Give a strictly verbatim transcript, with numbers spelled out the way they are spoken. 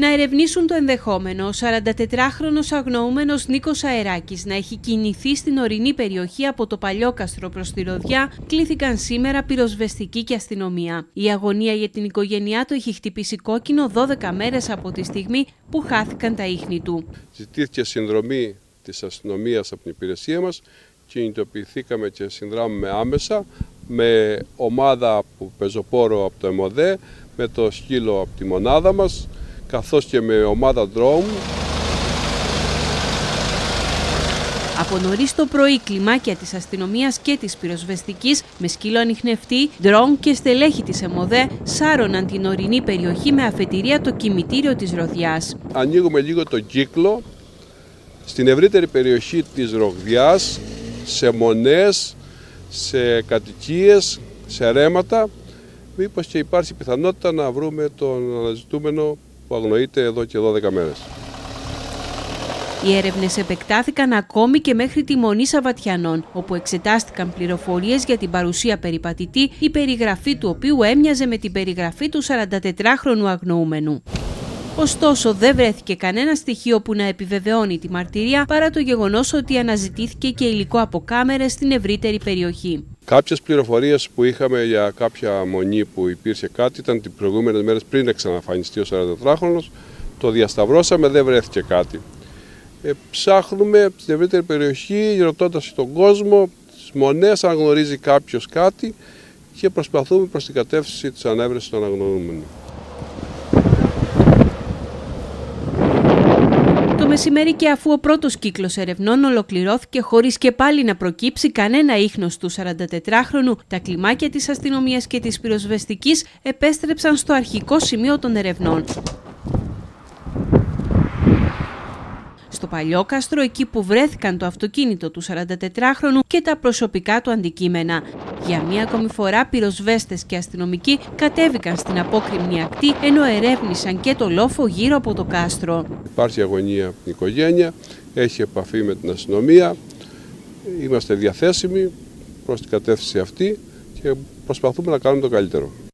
να ερευνήσουν το ενδεχόμενο ο σαραντατετράχρονος αγνοούμενος Νίκος Αεράκης να έχει κινηθεί στην ορεινή περιοχή από το Παλιόκαστρο προς τη Ροδιά, κλήθηκαν σήμερα πυροσβεστική και αστυνομία. Η αγωνία για την οικογένειά του έχει χτυπήσει κόκκινο δώδεκα μέρες από τη στιγμή που χάθηκαν τα ίχνη του. Ζητήθηκε συνδρομή της αστυνομίας από την υπηρεσία μας, κινητοποιηθήκαμε και συνδράμουμε άμεσα με ομάδα που πεζοπόρο από το ΕΜΟΔΕ, με το σκύλο από τη μονάδα μας, καθώς και με ομάδα ντρόουν. Από νωρίς το πρωί, κλιμάκια της αστυνομίας και της πυροσβεστικής, με σκύλο ανιχνευτή, ντρόουν και στελέχη της ΕΜΟΔΕ, σάρωναν την ορεινή περιοχή με αφετηρία το κημητήριο της Ροδιάς. Ανοίγουμε λίγο τον κύκλο στην ευρύτερη περιοχή της Ροδιάς, σε μονές, σε κατοικίες, σε ρέματα, μήπως και υπάρχει πιθανότητα να βρούμε τον αναζητούμενο που αγνοείται εδώ και δώδεκα μέρες. Οι έρευνες επεκτάθηκαν ακόμη και μέχρι τη Μονή Σαββατιανών, όπου εξετάστηκαν πληροφορίες για την παρουσία περιπατητή, η περιγραφή του οποίου έμοιαζε με την περιγραφή του σαραντατετράχρονου αγνοούμενου. Ωστόσο, δεν βρέθηκε κανένα στοιχείο που να επιβεβαιώνει τη μαρτυρία, παρά το γεγονός ότι αναζητήθηκε και υλικό από κάμερες στην ευρύτερη περιοχή. Κάποιες πληροφορίες που είχαμε για κάποια μονή που υπήρχε κάτι ήταν τις προηγούμενες μέρες πριν εξαναφανιστεί ο σαραντατετράχρονος. Το διασταυρώσαμε, δεν βρέθηκε κάτι. Ε, ψάχνουμε στην ευρύτερη περιοχή, ρωτώντας τον κόσμο, τις μονές, αν γνωρίζει κάποιος κάτι, και προσπαθούμε προς την κατεύθυνση της ανέβρεσης των αγνοούμενων. Το μεσημέρι, και αφού ο πρώτος κύκλος ερευνών ολοκληρώθηκε χωρίς και πάλι να προκύψει κανένα ίχνος του σαραντατετράχρονου, τα κλιμάκια της αστυνομίας και της πυροσβεστικής επέστρεψαν στο αρχικό σημείο των ερευνών. Στο Παλιόκαστρο, εκεί που βρέθηκαν το αυτοκίνητο του σαραντατετράχρονου και τα προσωπικά του αντικείμενα. Για μία ακόμη φορά, πυροσβέστες και αστυνομικοί κατέβηκαν στην απόκρημνη ακτή, ενώ ερεύνησαν και το λόφο γύρω από το κάστρο. Υπάρχει αγωνία από την οικογένεια, έχει επαφή με την αστυνομία. Είμαστε διαθέσιμοι προς την κατεύθυνση αυτή και προσπαθούμε να κάνουμε το καλύτερο.